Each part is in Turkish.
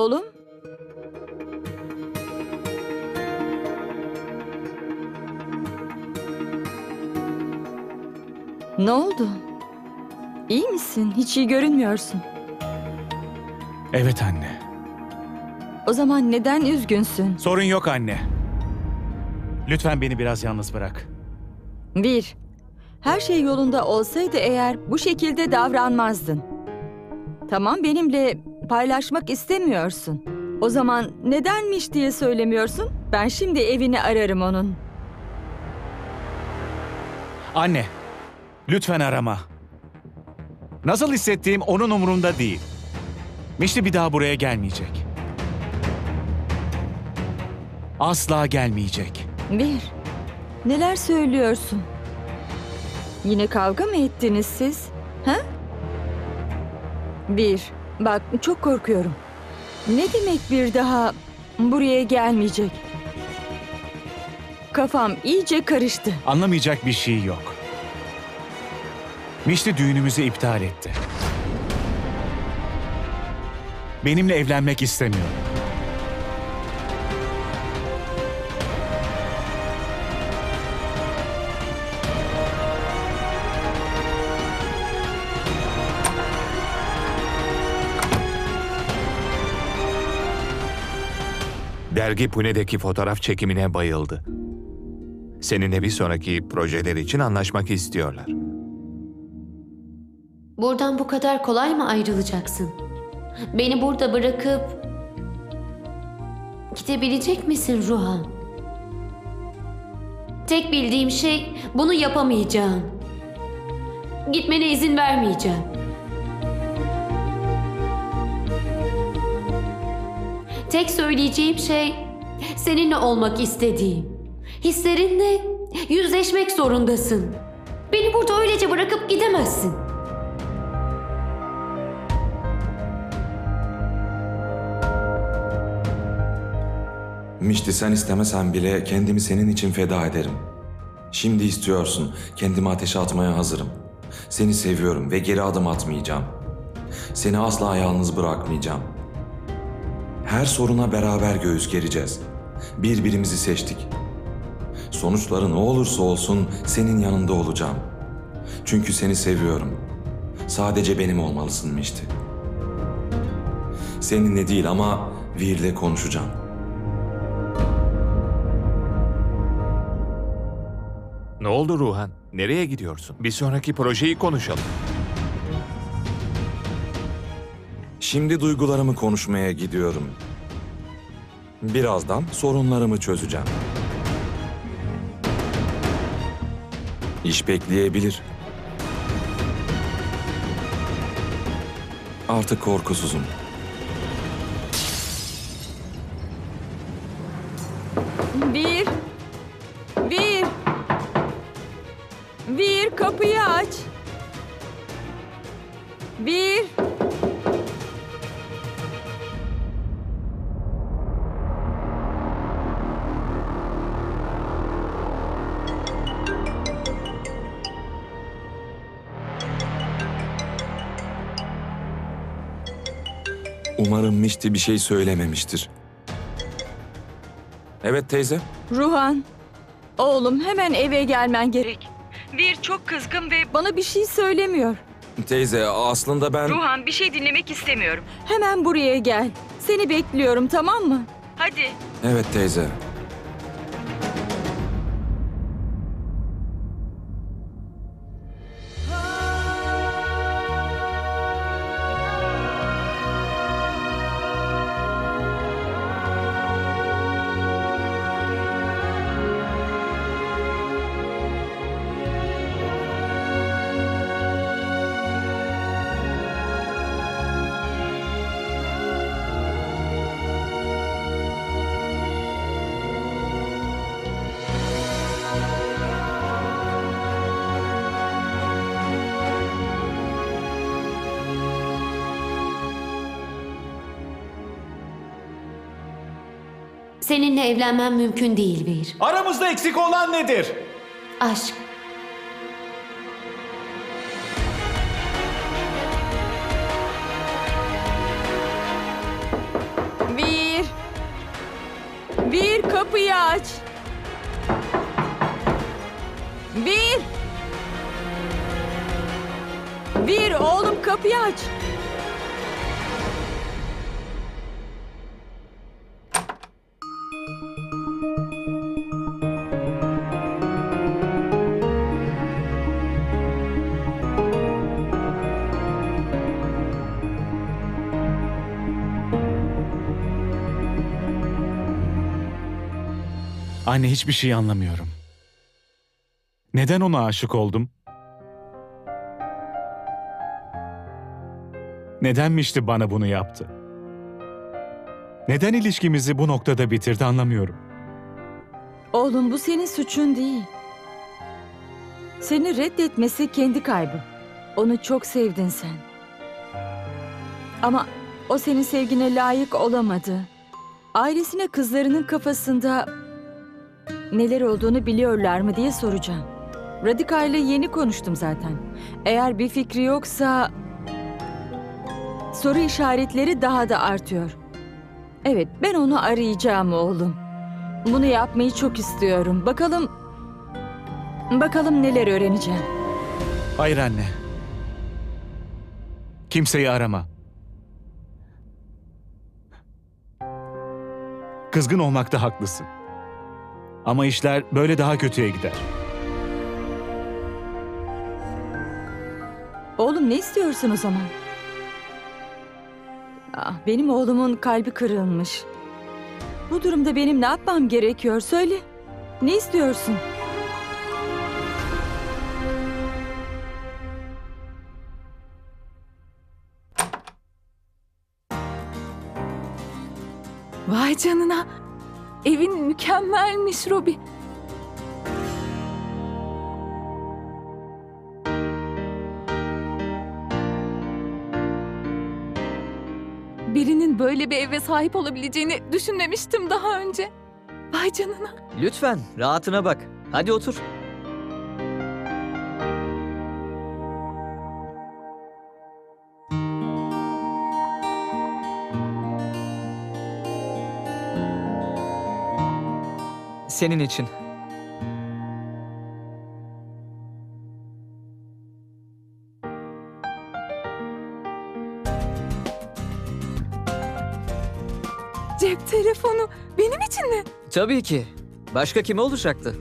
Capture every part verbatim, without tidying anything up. oğlum? Ne oldu? İyi misin? Hiç iyi görünmüyorsun. Evet anne. O zaman neden üzgünsün? Sorun yok anne. Lütfen beni biraz yalnız bırak. Bir, her şey yolunda olsaydı eğer bu şekilde davranmazdın. Tamam, benimle paylaşmak istemiyorsun. O zaman nedenmiş diye söylemiyorsun? Ben şimdi evini ararım onun. Anne, lütfen arama. Nasıl hissettiğim onun umurunda değil. Mishti bir daha buraya gelmeyecek. Asla gelmeyecek. Vir, neler söylüyorsun? Yine kavga mı ettiniz siz? Ha? Vir, bak çok korkuyorum. Ne demek bir daha buraya gelmeyecek? Kafam iyice karıştı. Anlamayacak bir şey yok. Mishti düğünümüzü iptal etti. Benimle evlenmek istemiyor. Dergi Pune'deki fotoğraf çekimine bayıldı. Seninle bir sonraki projeler için anlaşmak istiyorlar. Buradan bu kadar kolay mı ayrılacaksın? Beni burada bırakıp gidebilecek misin Ruhan? Tek bildiğim şey bunu yapamayacağım. Gitmene izin vermeyeceğim. Tek söyleyeceğim şey seninle olmak istediğim. Hislerinle yüzleşmek zorundasın. Beni burada öylece bırakıp gidemezsin. Mishti, sen istemesen bile kendimi senin için feda ederim. Şimdi istiyorsun, kendimi ateşe atmaya hazırım. Seni seviyorum ve geri adım atmayacağım. Seni asla yalnız bırakmayacağım. Her soruna beraber göğüs gereceğiz. Birbirimizi seçtik. Sonuçları ne olursa olsun senin yanında olacağım. Çünkü seni seviyorum. Sadece benim olmalısın Mishti. Seninle değil ama Vir'le konuşacağım. Ne oldu Ruhan? Nereye gidiyorsun? Bir sonraki projeyi konuşalım. Şimdi duygularımı konuşmaya gidiyorum. Birazdan sorunlarımı çözeceğim. İş bekleyebilir. Artık korkusuzum. Bir... Vir, kapıyı aç. Vir. Umarım Mishti bir şey söylememiştir. Evet teyze. Ruhan, oğlum hemen eve gelmen gerek. Vir çok kızgın ve bana bir şey söylemiyor. Teyze, aslında ben... Ruhan, bir şey dinlemek istemiyorum. Hemen buraya gel. Seni bekliyorum, tamam mı? Hadi. Evet teyze. Seninle evlenmem mümkün değil Vir. Aramızda eksik olan nedir? Aşk. Vir, kapıyı aç. Vir. Vir, oğlum kapıyı aç. Anne, hiçbir şey anlamıyorum. Neden ona aşık oldum? Neden Mishti bana bunu yaptı? Neden ilişkimizi bu noktada bitirdi anlamıyorum. Oğlum, bu senin suçun değil. Seni reddetmesi kendi kaybı. Onu çok sevdin sen. Ama o senin sevgine layık olamadı. Ailesine kızlarının kafasında neler olduğunu biliyorlar mı diye soracağım. Radika'yla yeni konuştum zaten. Eğer bir fikri yoksa soru işaretleri daha da artıyor. Evet, ben onu arayacağım oğlum. Bunu yapmayı çok istiyorum. Bakalım, bakalım neler öğreneceğim. Hayır anne. Kimseyi arama. Kızgın olmakta haklısın. Ama işler böyle daha kötüye gider. Oğlum, ne istiyorsun o zaman? Ah, benim oğlumun kalbi kırılmış. Bu durumda benim ne yapmam gerekiyor? Söyle. Ne istiyorsun? Vay canına. Evin mükemmelmiş Robi. Birinin böyle bir eve sahip olabileceğini düşünmemiştim daha önce. Vay canına. Lütfen rahatına bak. Hadi otur. Senin için. Cep telefonu benim için mi? Tabii ki. Başka kime olacaktı?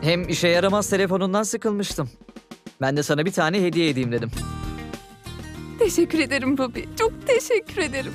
Hem işe yaramaz telefonundan sıkılmıştım. Ben de sana bir tane hediye edeyim dedim. Teşekkür ederim Bobby. Çok teşekkür ederim.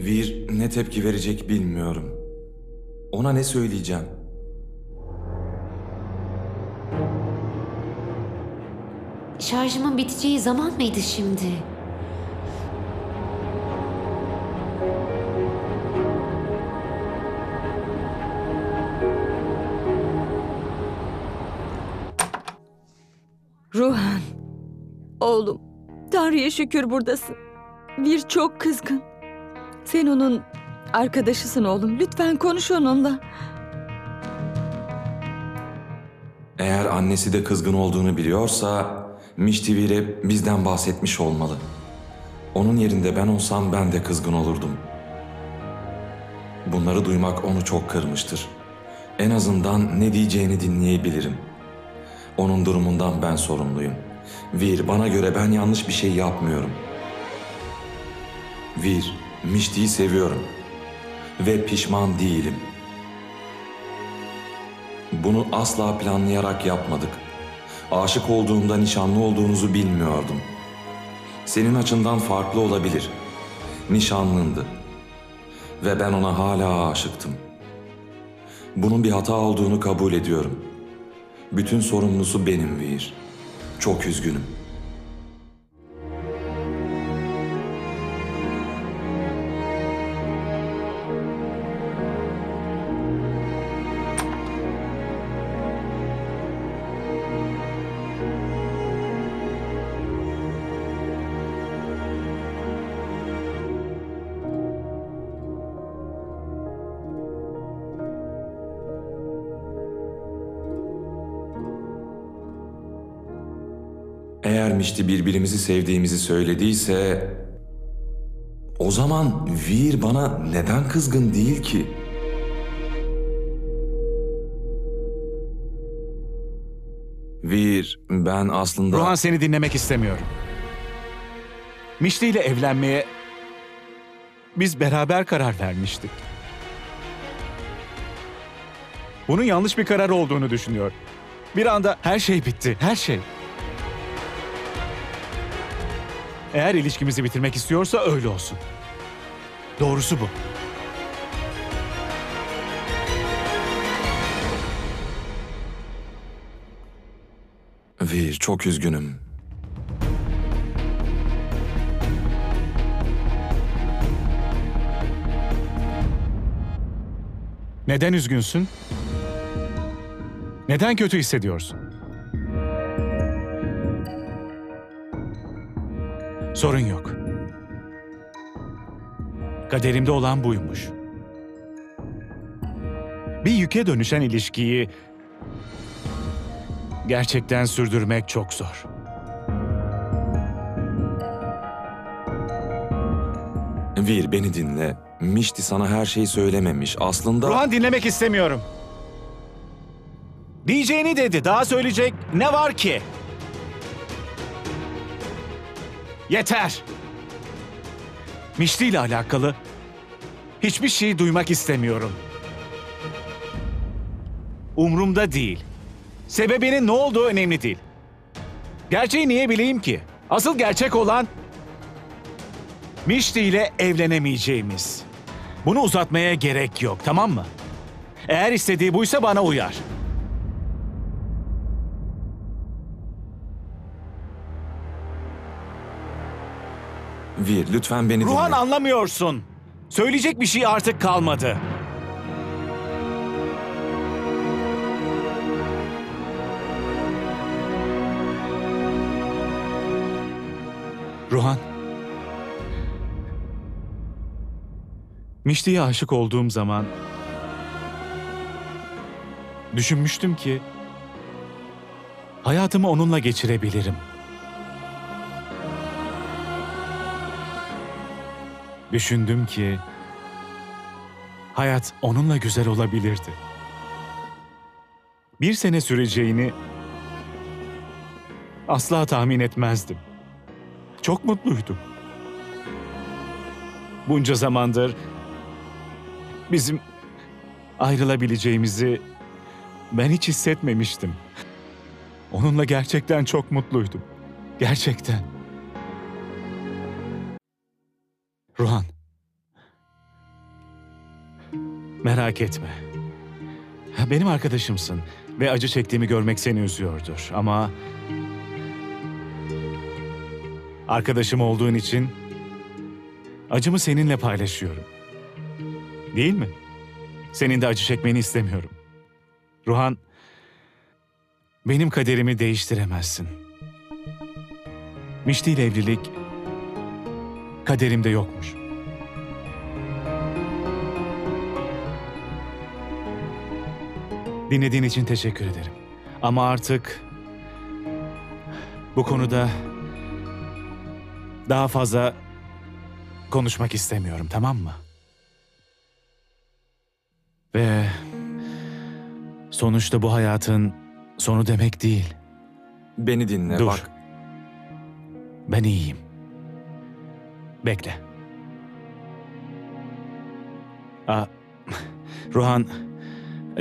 Vir ne tepki verecek bilmiyorum. Ona ne söyleyeceğim? Şarjımın biteceği zaman mıydı şimdi? Ruhan, oğlum, Tanrı'ya şükür buradasın. Vir çok kızgın. Sen onun arkadaşısın oğlum. Lütfen konuş onunla. Eğer annesi de kızgın olduğunu biliyorsa Mishti Vir'e bizden bahsetmiş olmalı. Onun yerinde ben olsam ben de kızgın olurdum. Bunları duymak onu çok kırmıştır. En azından ne diyeceğini dinleyebilirim. Onun durumundan ben sorumluyum. Vir, bana göre ben yanlış bir şey yapmıyorum. Vir, Mishti'yi seviyorum ve pişman değilim. Bunu asla planlayarak yapmadık. Aşık olduğumda nişanlı olduğunuzu bilmiyordum. Senin açından farklı olabilir. Nişanlındı ve ben ona hala aşıktım. Bunun bir hata olduğunu kabul ediyorum. Bütün sorumlusu benim Vir. Çok üzgünüm. Eğer Mishti birbirimizi sevdiğimizi söylediyse... o zaman Vir bana neden kızgın değil ki? Vir, ben aslında... Ruhan, seni dinlemek istemiyorum. Mishti ile evlenmeye biz beraber karar vermiştik. Bunun yanlış bir karar olduğunu düşünüyor. Bir anda her şey bitti, her şey. Eğer ilişkimizi bitirmek istiyorsa öyle olsun. Doğrusu bu. Vir, çok üzgünüm. Neden üzgünsün? Neden kötü hissediyorsun? Sorun yok. Kaderimde olan buymuş. Bir yüke dönüşen ilişkiyi gerçekten sürdürmek çok zor. Vir, beni dinle. Mishti sana her şeyi söylememiş. Aslında... Ruhan, dinlemek istemiyorum. Diyeceğini dedi. Daha söyleyecek ne var ki? Yeter! Mishti ile alakalı hiçbir şey duymak istemiyorum. Umrumda değil. Sebebinin ne olduğu önemli değil. Gerçeği niye bileyim ki? Asıl gerçek olan Mishti ile evlenemeyeceğimiz. Bunu uzatmaya gerek yok, tamam mı? Eğer istediği buysa bana uyar. Vir, lütfen beni dinle. Ruhan, anlamıyorsun. Söyleyecek bir şey artık kalmadı. Ruhan. Mishti'ye aşık olduğum zaman... düşünmüştüm ki... hayatımı onunla geçirebilirim. Düşündüm ki hayat onunla güzel olabilirdi. Bir sene süreceğini asla tahmin etmezdim. Çok mutluydum. Bunca zamandır bizim ayrılabileceğimizi ben hiç hissetmemiştim. Onunla gerçekten çok mutluydum. Gerçekten. Ruhan, merak etme. Benim arkadaşımsın ve acı çektiğimi görmek seni üzüyordur ama... arkadaşım olduğun için acımı seninle paylaşıyorum. Değil mi? Senin de acı çekmeni istemiyorum. Ruhan, benim kaderimi değiştiremezsin. Mishti ile evlilik... kaderimde yokmuş. Dinlediğin için teşekkür ederim. Ama artık bu konuda daha fazla konuşmak istemiyorum, tamam mı? Ve sonuçta bu hayatın sonu demek değil. Beni dinle, dur. Bak. Ben iyiyim. Bekle. Aa, Ruhan,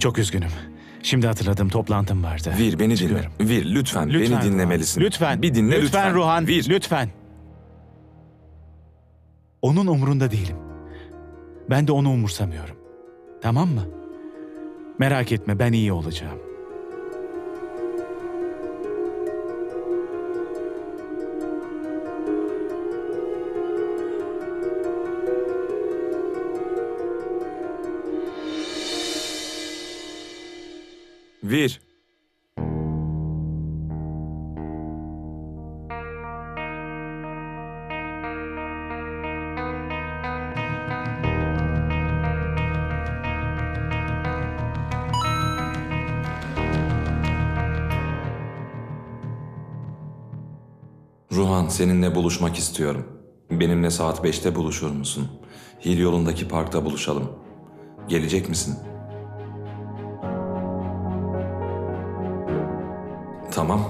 çok üzgünüm. Şimdi hatırladım, toplantım vardı. Vir, beni dinle. Vir, lütfen, lütfen beni dinlemelisin. Ruhan. Lütfen. Bir dinle lütfen. Lütfen Ruhan, Vir. Lütfen. Onun umurunda değilim. Ben de onu umursamıyorum. Tamam mı? Merak etme, ben iyi olacağım. Vir. Ruhan, seninle buluşmak istiyorum. Benimle saat beşte buluşur musun? Hil yolundaki parkta buluşalım. Gelecek misin? Tamam.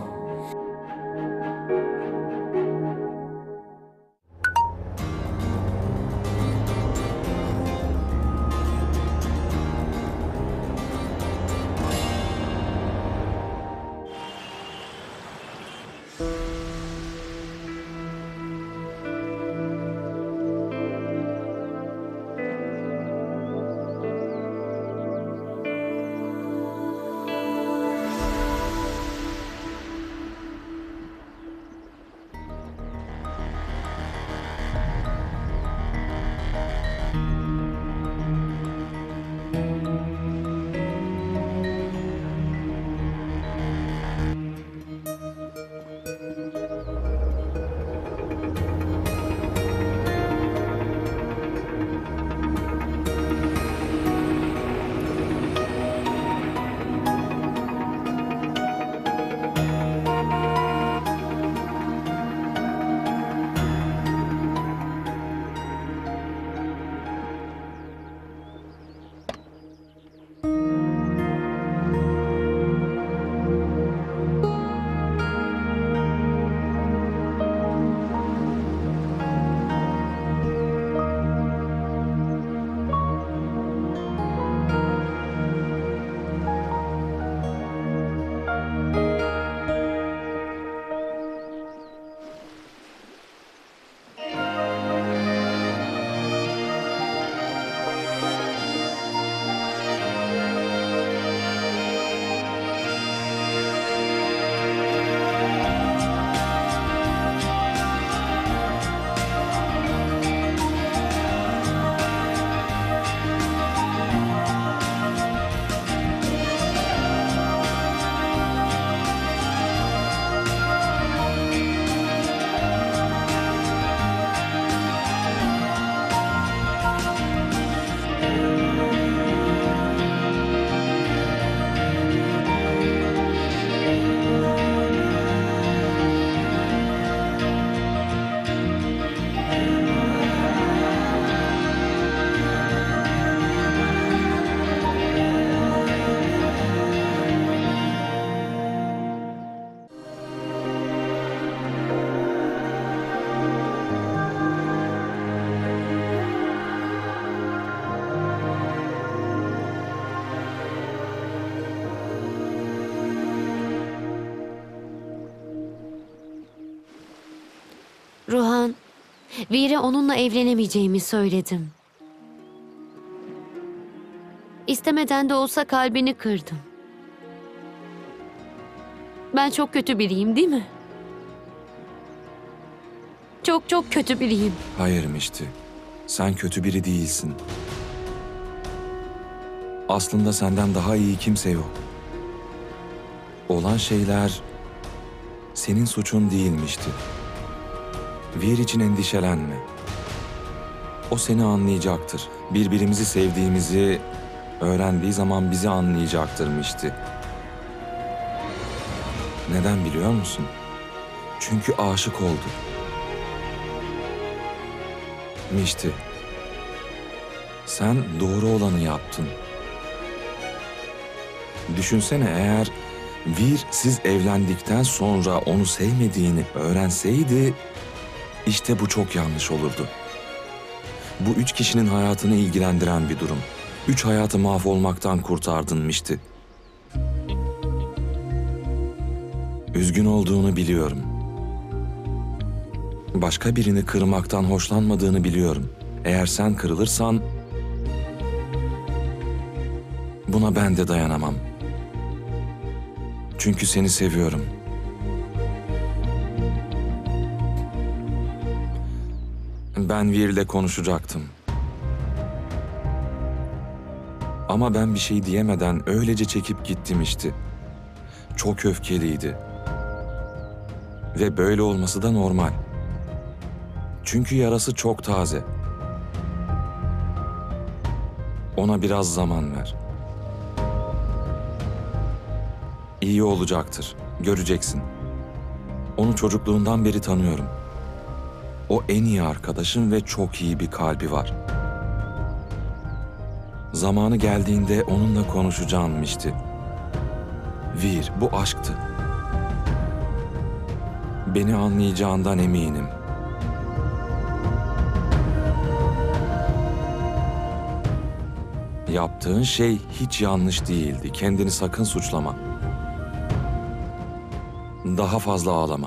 Ruhan, Vir'e onunla evlenemeyeceğimi söyledim. İstemeden de olsa kalbini kırdım. Ben çok kötü biriyim, değil mi? Çok çok kötü biriyim. Hayır Mishti, sen kötü biri değilsin. Aslında senden daha iyi kimse yok. Olan şeyler senin suçun değilmişti. Vir için endişelenme. O seni anlayacaktır. Birbirimizi sevdiğimizi öğrendiği zaman bizi anlayacaktır Mishti. Neden biliyor musun? Çünkü aşık oldu. Mishti, sen doğru olanı yaptın. Düşünsene, eğer Vir siz evlendikten sonra onu sevmediğini öğrenseydi... İşte bu çok yanlış olurdu. Bu üç kişinin hayatını ilgilendiren bir durum. Üç hayatı mahvolmaktan kurtardın Mishti. Üzgün olduğunu biliyorum. Başka birini kırmaktan hoşlanmadığını biliyorum. Eğer sen kırılırsan... Buna ben de dayanamam. Çünkü seni seviyorum. Ben Vir'le konuşacaktım. Ama ben bir şey diyemeden öylece çekip gittim işte. Çok öfkeliydi. Ve böyle olması da normal. Çünkü yarası çok taze. Ona biraz zaman ver. İyi olacaktır, göreceksin. Onu çocukluğundan beri tanıyorum. O en iyi arkadaşım ve çok iyi bir kalbi var. Zamanı geldiğinde onunla konuşacağım Mishti. Vir, bu aşktı. Beni anlayacağından eminim. Yaptığın şey hiç yanlış değildi. Kendini sakın suçlama. Daha fazla ağlama.